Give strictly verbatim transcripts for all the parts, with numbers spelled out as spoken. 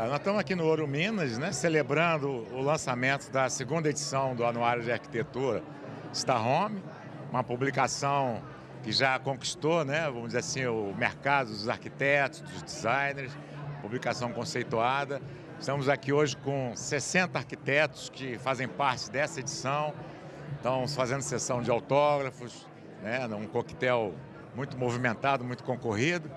Nós estamos aqui no Ouro Minas, né, celebrando o lançamento da segunda edição do Anuário de Arquitetura StarHome, uma publicação que já conquistou, né, vamos dizer assim, o mercado dos arquitetos, dos designers, publicação conceituada. Estamos aqui hoje com sessenta arquitetos que fazem parte dessa edição, estão fazendo sessão de autógrafos, né, um coquetel muito movimentado, muito concorrido.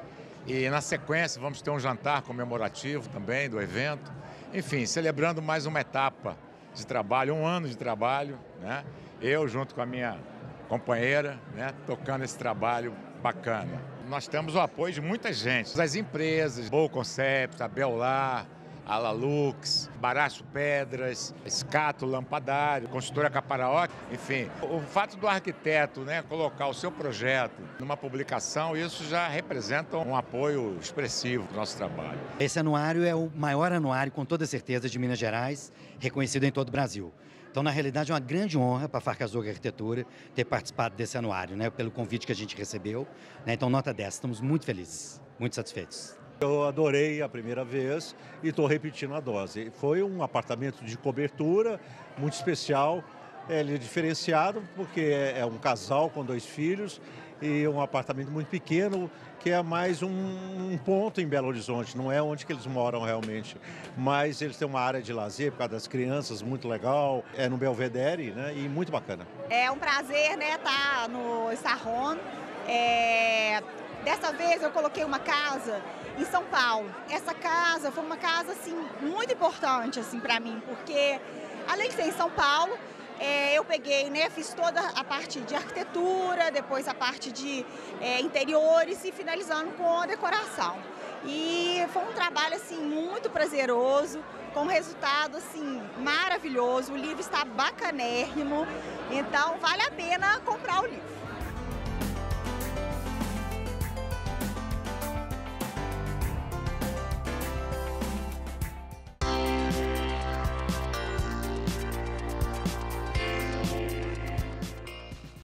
E na sequência vamos ter um jantar comemorativo também do evento. Enfim, celebrando mais uma etapa de trabalho, um ano de trabalho, né? Eu junto com a minha companheira, né, tocando esse trabalho bacana. Nós temos o apoio de muita gente, das empresas, Bo Concept, a Bel Lar, a Alalux, Baracho Pedras, Scatto Lampadário, Construtora Caparaó, enfim. O fato do arquiteto, né, colocar o seu projeto numa publicação, isso já representa um apoio expressivo do nosso trabalho. Esse anuário é o maior anuário, com toda certeza, de Minas Gerais, reconhecido em todo o Brasil. Então, na realidade, é uma grande honra para a Farkasvolgyi Arquitetura ter participado desse anuário, né, pelo convite que a gente recebeu. Né, então, nota dez, estamos muito felizes, muito satisfeitos. Eu adorei a primeira vez e estou repetindo a dose. Foi um apartamento de cobertura muito especial, ele é diferenciado porque é um casal com dois filhos e um apartamento muito pequeno, que é mais um, um ponto em Belo Horizonte, não é onde que eles moram realmente, mas eles têm uma área de lazer por causa das crianças, muito legal, é no Belvedere, né, e muito bacana. É um prazer, né, estar no StarHome. É... Dessa vez eu coloquei uma casa em São Paulo. Essa casa foi uma casa assim, muito importante assim, para mim, porque além de ser em São Paulo, é, eu peguei, né, fiz toda a parte de arquitetura, depois a parte de é, interiores e finalizando com a decoração. E foi um trabalho assim, muito prazeroso, com resultado assim, maravilhoso. O livro está bacanérrimo, então vale a pena comprar o livro.